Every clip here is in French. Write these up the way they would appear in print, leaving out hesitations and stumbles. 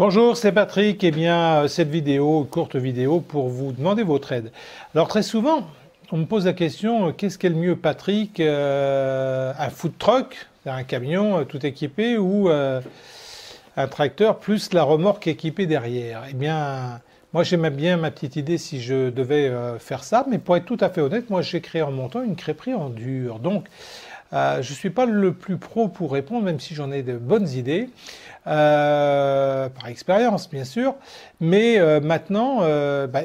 Bonjour, c'est Patrick. Eh bien, cette vidéo, courte vidéo, pour vous demander votre aide. Alors très souvent, on me pose la question, qu'est-ce qu'est le mieux, Patrick, un food truck, un camion tout équipé, ou un tracteur plus la remorque équipée derrière? Eh bien, moi j'aimais bien ma petite idée si je devais faire ça, mais pour être tout à fait honnête, moi j'ai créé en mon temps une crêperie en dur. Donc, je ne suis pas le plus pro pour répondre, même si j'en ai de bonnes idées, par expérience bien sûr, mais maintenant,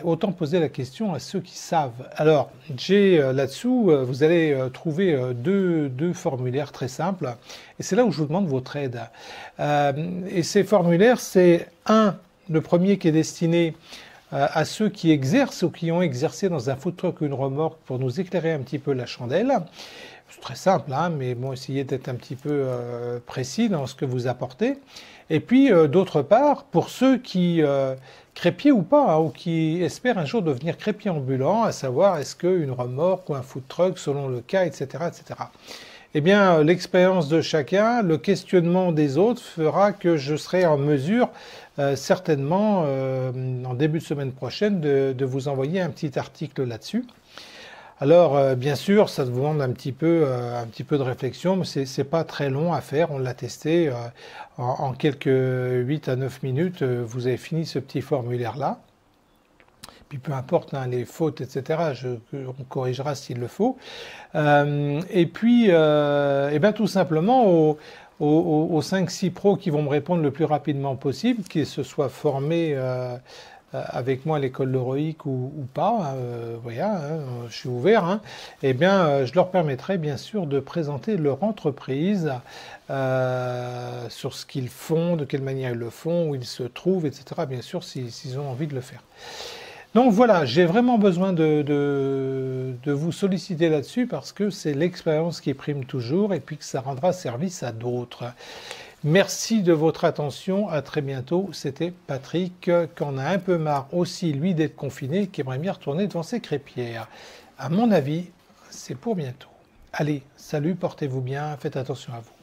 autant poser la question à ceux qui savent. Alors, j'ai là-dessous, vous allez trouver deux formulaires très simples, et c'est là où je vous demande votre aide. Et ces formulaires, c'est le premier qui est destiné à ceux qui exercent ou qui ont exercé dans un food truck ou une remorque pour nous éclairer un petit peu la chandelle. C'est très simple, hein, mais bon, essayez d'être un petit peu précis dans ce que vous apportez. Et puis, d'autre part, pour ceux qui, crépiers ou pas, hein, ou qui espèrent un jour devenir crépiers ambulants, à savoir est-ce qu'une remorque ou un food truck, selon le cas, etc., etc. Eh bien, l'expérience de chacun, le questionnement des autres fera que je serai en mesure, certainement, en début de semaine prochaine, de vous envoyer un petit article là-dessus. Alors, bien sûr, ça demande un petit peu de réflexion, mais c'est pas très long à faire. On l'a testé en quelques 8 à 9 minutes. Vous avez fini ce petit formulaire-là. Puis peu importe, hein, les fautes, etc., on corrigera s'il le faut. Et puis, tout simplement, aux 5-6 pros qui vont me répondre le plus rapidement possible, qu'ils se soient formés avec moi à l'école Leroic ou pas, je suis ouvert, hein, eh bien, je leur permettrai bien sûr de présenter leur entreprise sur ce qu'ils font, de quelle manière ils le font, où ils se trouvent, etc., bien sûr, s'ils ont envie de le faire. Donc voilà, j'ai vraiment besoin de vous solliciter là-dessus parce que c'est l'expérience qui prime toujours et puis que ça rendra service à d'autres. Merci de votre attention, à très bientôt. C'était Patrick, qu'on a un peu marre aussi, lui, d'être confiné, qui aimerait bien retourner devant ses crêpières. À mon avis, c'est pour bientôt. Allez, salut, portez-vous bien, faites attention à vous.